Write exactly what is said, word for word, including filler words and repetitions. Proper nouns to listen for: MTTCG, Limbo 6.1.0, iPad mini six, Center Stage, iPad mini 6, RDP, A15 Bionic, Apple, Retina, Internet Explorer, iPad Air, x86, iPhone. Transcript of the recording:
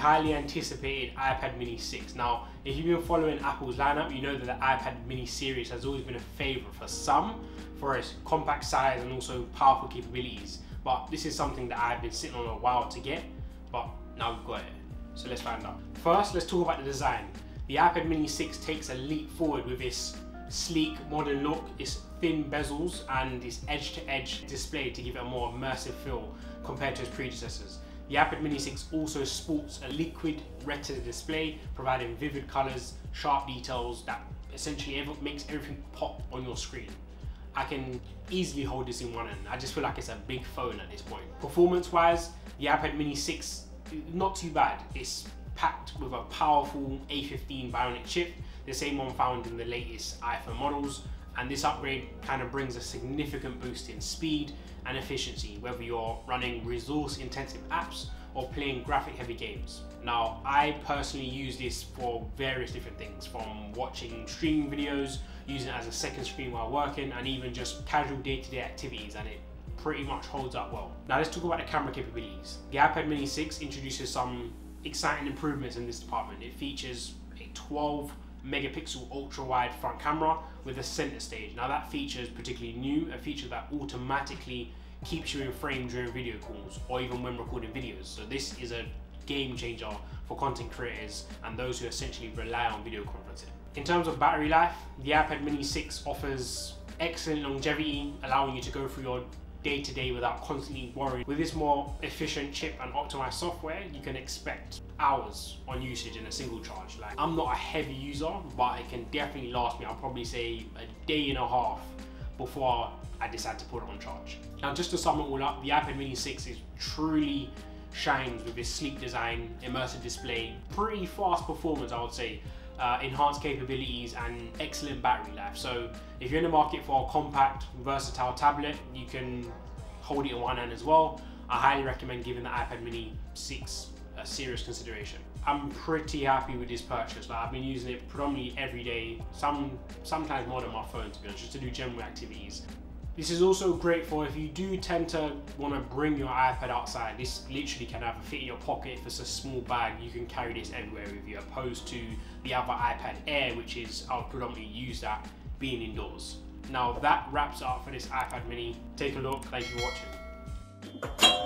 highly anticipated iPad mini six. Now, if you've been following Apple's lineup, you know that the iPad mini series has always been a favorite for some for its compact size and also powerful capabilities. But this is something that I've been sitting on a while to get, but now we've got it. So let's find out. First, let's talk about the design. The iPad mini six takes a leap forward with its sleek, modern look, its thin bezels and its edge-to-edge display to give it a more immersive feel compared to its predecessors. The iPad mini six also sports a liquid retina display, providing vivid colors, sharp details that essentially makes everything pop on your screen. I can easily hold this in one hand. I just feel like it's a big phone at this point. Performance-wise, the iPad mini six, not too bad. It's packed with a powerful A fifteen Bionic chip, the same one found in the latest iPhone models, and this upgrade kind of brings a significant boost in speed and efficiency, whether you're running resource-intensive apps or playing graphic-heavy games. Now, I personally use this for various different things, from watching streaming videos, using it as a second screen while working, and even just casual day-to-day activities, and it pretty much holds up well. Now, let's talk about the camera capabilities. The iPad mini six introduces some exciting improvements in this department. It features a twelve megapixel ultra-wide front camera with a center stage. Now that feature is particularly new, a feature that automatically keeps you in frame during video calls or even when recording videos. So this is a game changer for content creators and those who essentially rely on video conferencing. In terms of battery life, the iPad mini six offers excellent longevity, allowing you to go through your day-to-day without constantly worrying. With this more efficient chip and optimized software, you can expect hours on usage in a single charge. Like, I'm not a heavy user, but it can definitely last me, I'll probably say a day and a half before I decide to put it on charge. Now, just to sum it all up, the iPad mini six is truly shines with its sleek design, immersive display, pretty fast performance, I would say, Uh, enhanced capabilities and excellent battery life. So if you're in the market for a compact, versatile tablet, you can hold it in one hand as well. I highly recommend giving the iPad mini six a serious consideration. I'm pretty happy with this purchase. Like, I've been using it predominantly every day, some sometimes more than my phone, to be honest, just to do general activities. This is also great for if you do tend to want to bring your iPad outside. This literally can have a fit in your pocket. If it's a small bag, you can carry this everywhere with you, opposed to the other iPad Air, which is, I'll predominantly use that being indoors. Now that wraps up for this iPad mini. Take a look, thank you for watching.